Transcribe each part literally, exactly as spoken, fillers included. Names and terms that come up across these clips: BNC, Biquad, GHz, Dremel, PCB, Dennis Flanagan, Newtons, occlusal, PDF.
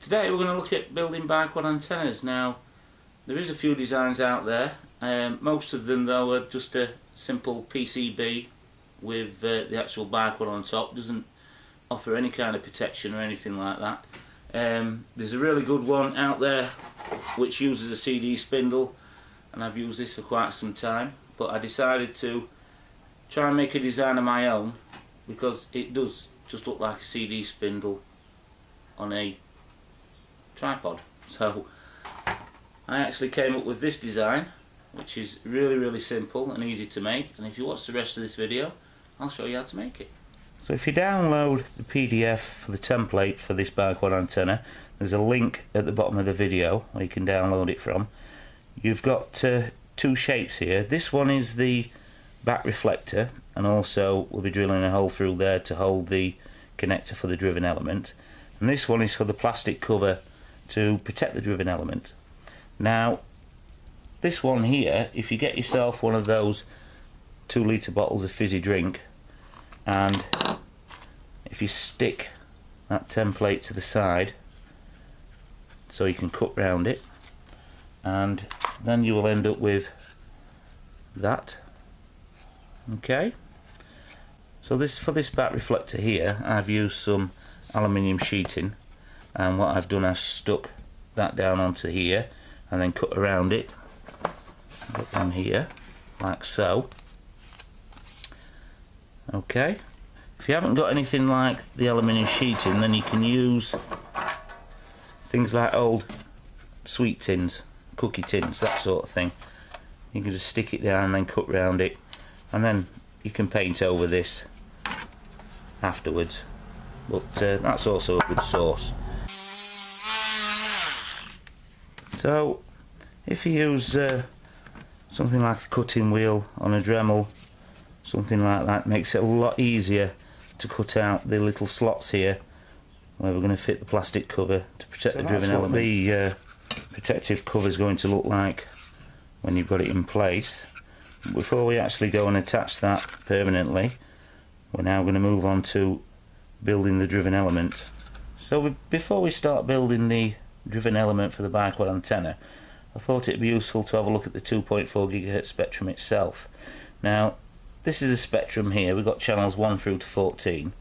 Today we're going to look at building biquad antennas. Now there is a few designs out there, um, most of them though are just a simple P C B with uh, the actual biquad on top, doesn't offer any kind of protection or anything like that. Um, there's a really good one out there which uses a C D spindle, and I've used this for quite some time, but I decided to try and make a design of my own because it does just look like a C D spindle on a tripod. So I actually came up with this design, which is really really simple and easy to make, and if you watch the rest of this video I'll show you how to make it. So if you download the P D F for the template for this biquad antenna, there's a link at the bottom of the video where you can download it from. You've got uh, two shapes here. This one is the back reflector, and also we'll be drilling a hole through there to hold the connector for the driven element, and this one is for the plastic cover to protect the driven element. Now this one here, if you get yourself one of those two litre bottles of fizzy drink, and if you stick that template to the side so you can cut round it, and then you will end up with that. Okay, so this for this back reflector here I've used some aluminium sheeting, and what I've done, I've stuck that down onto here and then cut around it on here like so. Okay, if you haven't got anything like the aluminium sheeting, then you can use things like old sweet tins, cookie tins, that sort of thing. You can just stick it down and then cut round it, and then you can paint over this afterwards, but uh, that's also a good source. So if you use uh, something like a cutting wheel on a Dremel, something like that, makes it a lot easier to cut out the little slots here where we're going to fit the plastic cover to protect so the driven element. The uh, protective cover is going to look like when you've got it in place. Before we actually go and attach that permanently, we're now going to move on to building the driven element. So we, before we start building the driven element for the biquad antenna, I thought it'd be useful to have a look at the two point four gigahertz spectrum itself. Now this is a spectrum here, we've got channels one through to fourteen,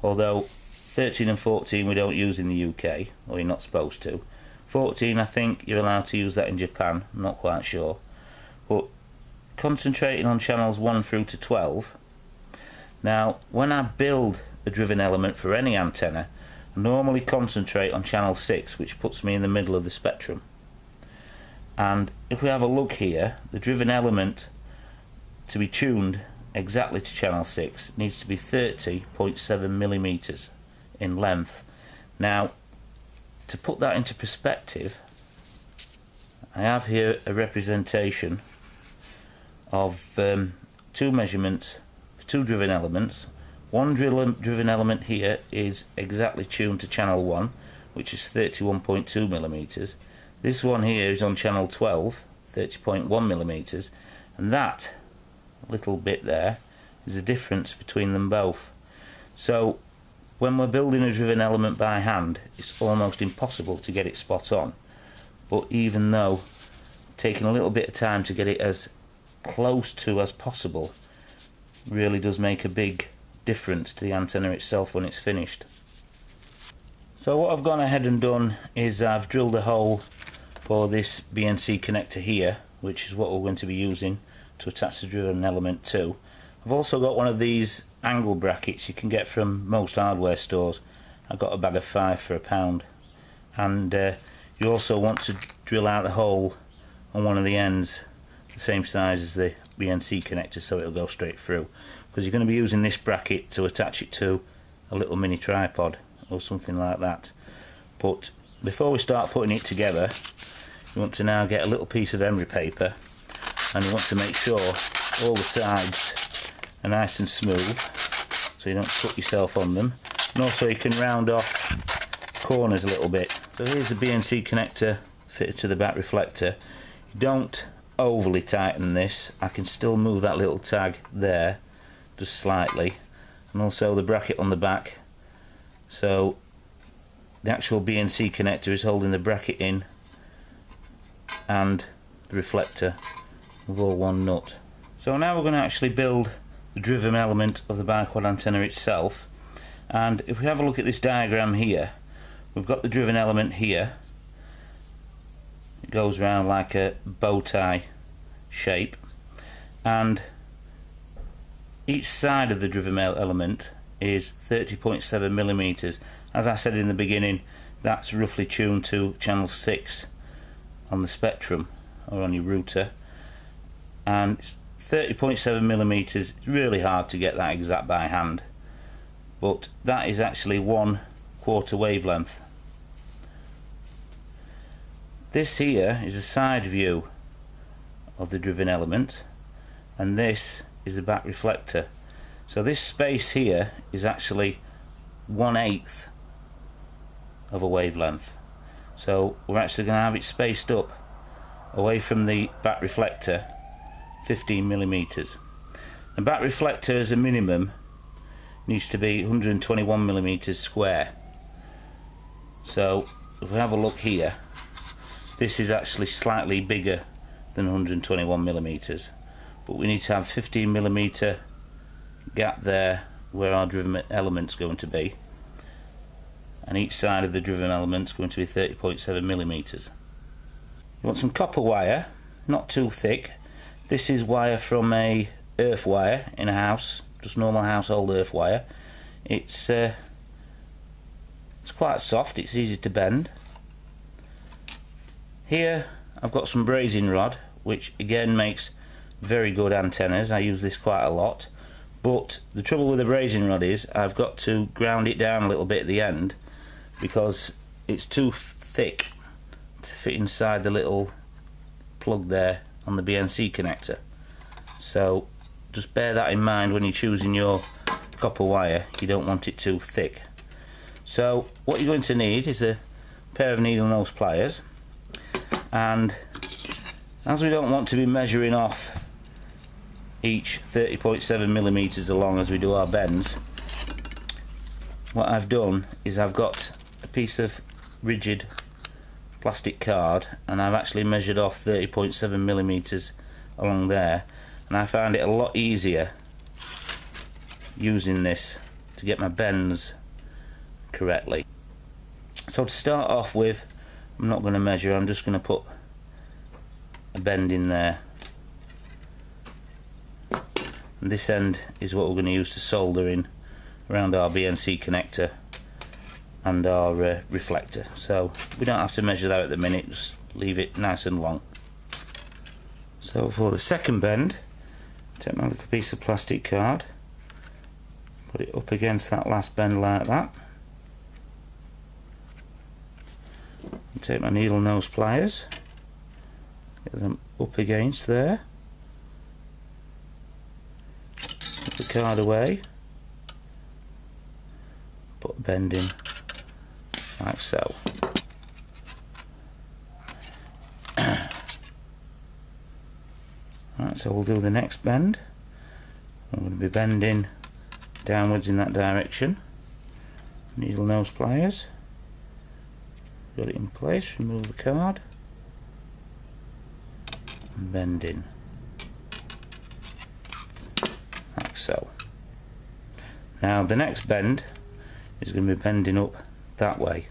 although thirteen and fourteen we don't use in the U K, or you're not supposed to. fourteen I think you're allowed to use that in Japan, I'm not quite sure. But concentrating on channels one through to twelve, now when I build a driven element for any antenna, I normally concentrate on channel six, which puts me in the middle of the spectrum. And if we have a look here, the driven element to be tuned exactly to channel six needs to be thirty point seven millimeters in length. Now to put that into perspective, I have here a representation of um, two measurements for two driven elements. One driven element here is exactly tuned to channel one, which is thirty-one point two millimeters. This one here is on channel twelve, thirty point one millimeters, and that little bit there is the difference between them both. So when we're building a driven element by hand, it's almost impossible to get it spot on. But even though taking a little bit of time to get it as close to as possible really does make a big difference to the antenna itself when it's finished. So what I've gone ahead and done is I've drilled a hole for this B N C connector here, which is what we're going to be using to attach the driven element to. I've also got one of these angle brackets you can get from most hardware stores. I got a bag of five for a pound, and uh, you also want to drill out the hole on one of the ends the same size as the B N C connector, so it'll go straight through, because you're going to be using this bracket to attach it to a little mini tripod or something like that. But before we start putting it together, you want to now get a little piece of emery paper, and you want to make sure all the sides are nice and smooth so you don't cut yourself on them, and also you can round off corners a little bit. So here's the B N C connector fitted to the back reflector. You don't overly tighten this, I can still move that little tag there just slightly, and also the bracket on the back, so the actual B N C connector is holding the bracket in and the reflector with all one nut. So now we're going to actually build the driven element of the biquad antenna itself, and if we have a look at this diagram here, we've got the driven element here. It goes around like a bow tie shape, and each side of the driven element is thirty point seven millimeters. As I said in the beginning, that's roughly tuned to channel six on the spectrum or on your router, and it's thirty point seven millimeters. It's really hard to get that exact by hand, but that is actually one quarter wavelength. This here is a side view of the driven element, and this is the back reflector. So this space here is actually one eighth of a wavelength. So we're actually going to have it spaced up away from the back reflector fifteen millimeters. The back reflector as a minimum needs to be one hundred twenty-one millimeters square. So if we have a look here, this is actually slightly bigger than one hundred twenty-one millimeters, but we need to have fifteen millimeter gap there where our driven element's going to be, and each side of the driven element's going to be thirty point seven millimeters. You want some copper wire, not too thick. This is wire from a earth wire in a house, just normal household earth wire. It's uh, it's quite soft, it's easy to bend. Here I've got some brazing rod, which again makes very good antennas. I use this quite a lot, but the trouble with the brazing rod is I've got to ground it down a little bit at the end because it's too thick to fit inside the little plug there on the B N C connector. So just bear that in mind when you're choosing your copper wire. You don't want it too thick. So what you're going to need is a pair of needle nose pliers, and as we don't want to be measuring off each thirty point seven millimeters along as we do our bends, what I've done is I've got a piece of rigid plastic card, and I've actually measured off thirty point seven millimeters along there, and I found it a lot easier using this to get my bends correctly. So to start off with, I'm not going to measure, I'm just going to put a bend in there, and this end is what we're going to use to solder in around our B N C connector and our uh, reflector. So we don't have to measure that at the minute, just leave it nice and long. So for the second bend, take my little piece of plastic card, put it up against that last bend like that, and take my needle nose pliers, get them up against there, put the card away, put a bend in like so. Right, so we'll do the next bend. I'm going to be bending downwards in that direction. Needle nose pliers. Got it in place, remove the card. And bend in. Like so. Now the next bend is going to be bending up that way.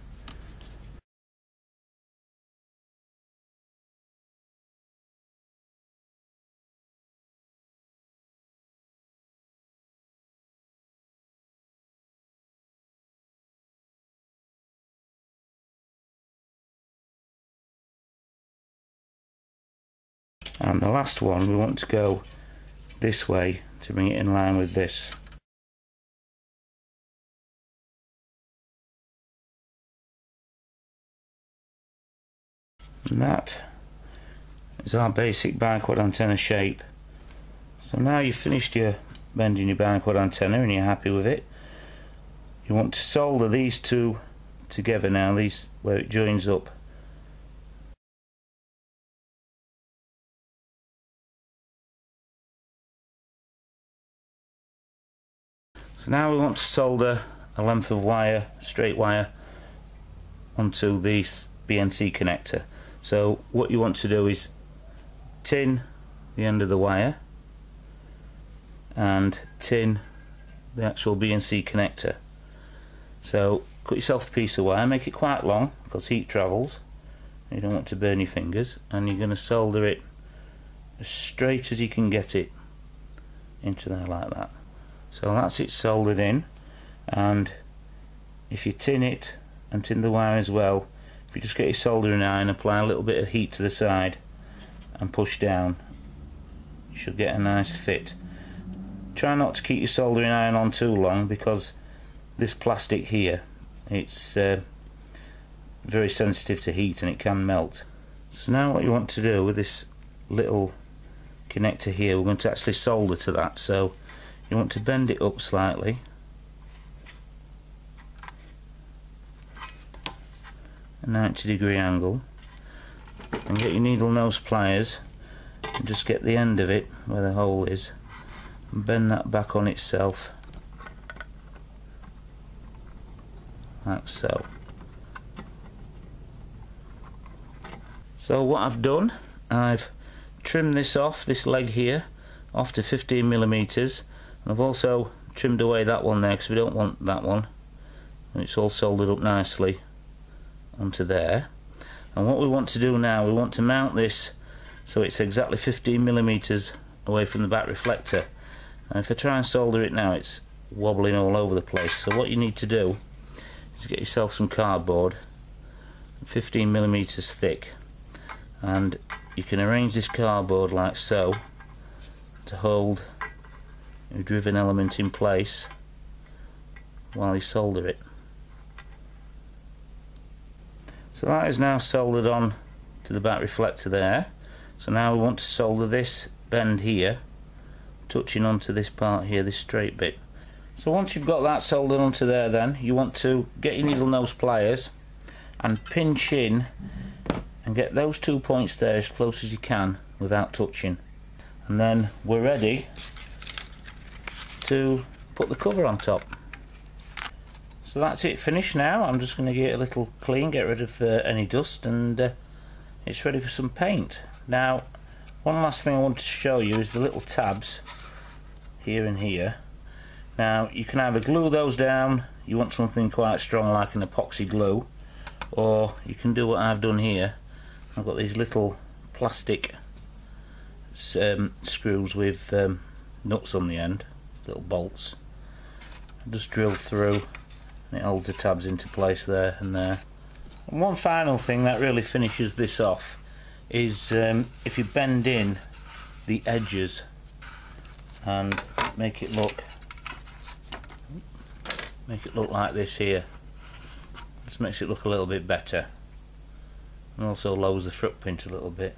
And the last one, we want to go this way to bring it in line with this. And that is our basic biquad antenna shape. So now you've finished your bending your biquad antenna and you're happy with it, you want to solder these two together now, these where it joins up. So now we want to solder a length of wire, straight wire, onto the B N C connector. So what you want to do is tin the end of the wire and tin the actual B N C connector. So cut yourself a piece of wire, make it quite long because heat travels, you don't want to burn your fingers, and you're going to solder it as straight as you can get it into there like that. So that's it soldered in, and if you tin it and tin the wire as well, if you just get your soldering iron, apply a little bit of heat to the side and push down, you should get a nice fit. Try not to keep your soldering iron on too long because this plastic here, it's uh, very sensitive to heat and it can melt. So now what you want to do with this little connector here, we're going to actually solder to that. So you want to bend it up slightly a ninety degree angle, and get your needle nose pliers and just get the end of it where the hole is and bend that back on itself like so. So what I've done, I've trimmed this off, this leg here, off to fifteen millimeters, and I've also trimmed away that one there because we don't want that one, and it's all soldered up nicely onto there. And what we want to do now, we want to mount this so it's exactly fifteen millimeters away from the back reflector. And if I try and solder it now, it's wobbling all over the place. So what you need to do is get yourself some cardboard, fifteen millimeters thick, and you can arrange this cardboard like so to hold your driven element in place while you solder it. So that is now soldered on to the back reflector there. So now we want to solder this bend here, touching onto this part here, this straight bit. So once you've got that soldered onto there, then you want to get your needle nose pliers and pinch in and get those two points there as close as you can without touching. And then we're ready to put the cover on top. So that's it finished now. I'm just going to give it a little clean, get rid of uh, any dust, and uh, it's ready for some paint. Now one last thing I want to show you is the little tabs here and here. Now you can either glue those down, you want something quite strong like an epoxy glue, or you can do what I've done here. I've got these little plastic um, screws with um, nuts on the end, little bolts. I just drill through and it holds the tabs into place there and there. And one final thing that really finishes this off is um, if you bend in the edges and make it look make it look like this here. This makes it look a little bit better, and also lowers the fruit pinch a little bit.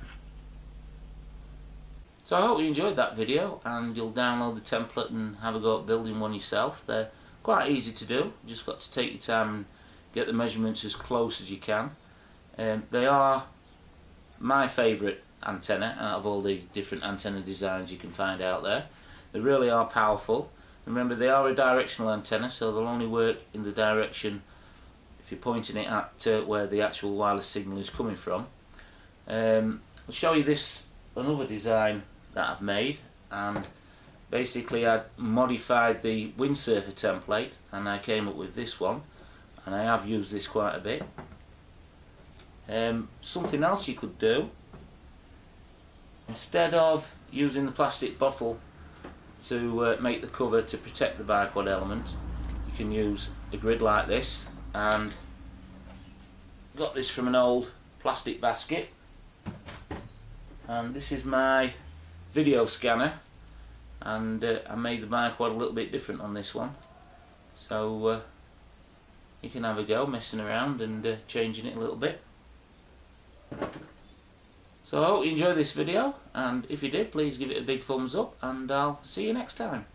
So I hope you enjoyed that video, and you'll download the template and have a go at building one yourself. They're quite easy to do, you just got to take your time and get the measurements as close as you can. Um, they are my favourite antenna out of all the different antenna designs you can find out there. They really are powerful. Remember, they are a directional antenna, so they'll only work in the direction if you're pointing it at uh, where the actual wireless signal is coming from. Um, I'll show you this, another design that I've made, and basically I modified the windsurfer template and I came up with this one, and I have used this quite a bit. Um, something else you could do, instead of using the plastic bottle to uh, make the cover to protect the biquad element, you can use a grid like this. And got this from an old plastic basket, and this is my video scanner, and uh, I made the biquad a little bit different on this one, so uh, you can have a go messing around and uh, changing it a little bit. So I hope you enjoyed this video, and if you did, please give it a big thumbs up, and I'll see you next time.